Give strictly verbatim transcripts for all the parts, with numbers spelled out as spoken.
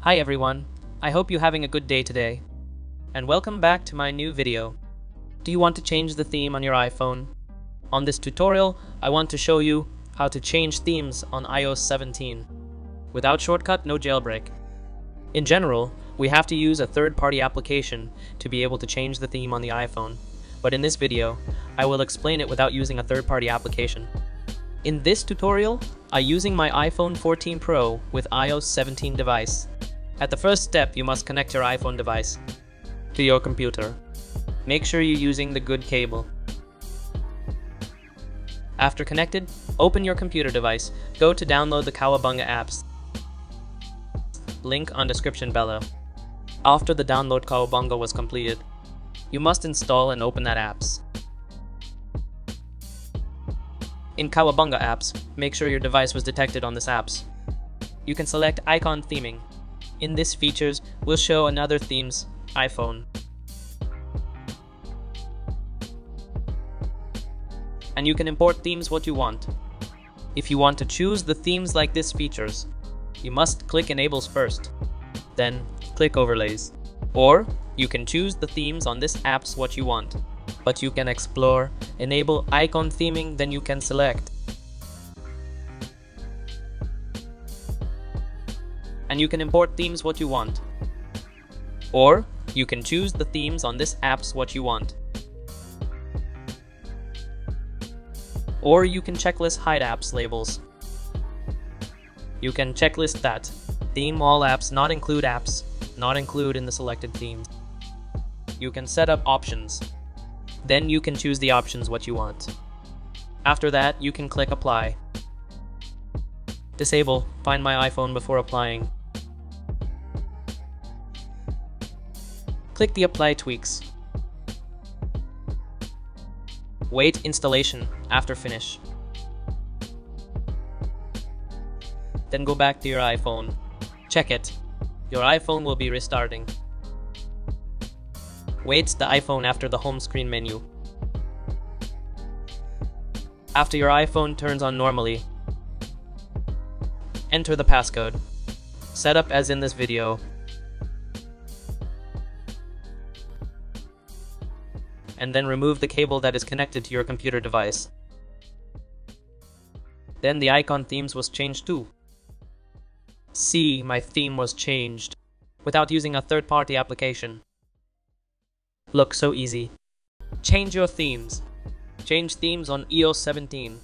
Hi everyone, I hope you're having a good day today, and welcome back to my new video. Do you want to change the theme on your iPhone? On this tutorial, I want to show you how to change themes on i O S seventeen. Without Shortcut, no Jailbreak. In general, we have to use a third-party application to be able to change the theme on the iPhone, but in this video, I will explain it without using a third-party application. In this tutorial, I'm using my iPhone fourteen Pro with i O S seventeen device. At the first step, you must connect your iPhone device to your computer. Make sure you're using the good cable. After connected, open your computer device. Go to download the Cowabunga apps. Link on description below. After the download Cowabunga was completed, you must install and open that apps. In Cowabunga apps, make sure your device was detected on this apps. You can select icon theming. In this features, we'll show another themes iPhone. And you can import themes what you want. If you want to choose the themes like this features, you must click enables first, then click overlays. Or you can choose the themes on this apps what you want, but you can explore, enable icon theming, then you can select. And you can import themes what you want. Or you can choose the themes on this apps what you want. Or you can checklist hide apps labels. You can checklist that. Theme all apps, not include apps, not include in the selected theme. You can set up options. Then you can choose the options what you want. After that, you can click apply. Disable, find my iPhone before applying. Click the Apply Tweaks. Wait installation after finish. Then go back to your iPhone. Check it. Your iPhone will be restarting. Wait the iPhone after the home screen menu. After your iPhone turns on normally, enter the passcode. Set up as in this video. And then remove the cable that is connected to your computer device. Then the icon themes was changed too. See, my theme was changed without using a third-party application. Look, so easy. Change your themes. Change themes on i O S seventeen.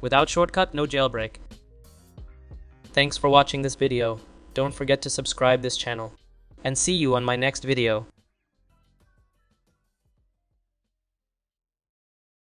Without Shortcut, no Jailbreak. Thanks for watching this video. Don't forget to subscribe this channel. And see you on my next video.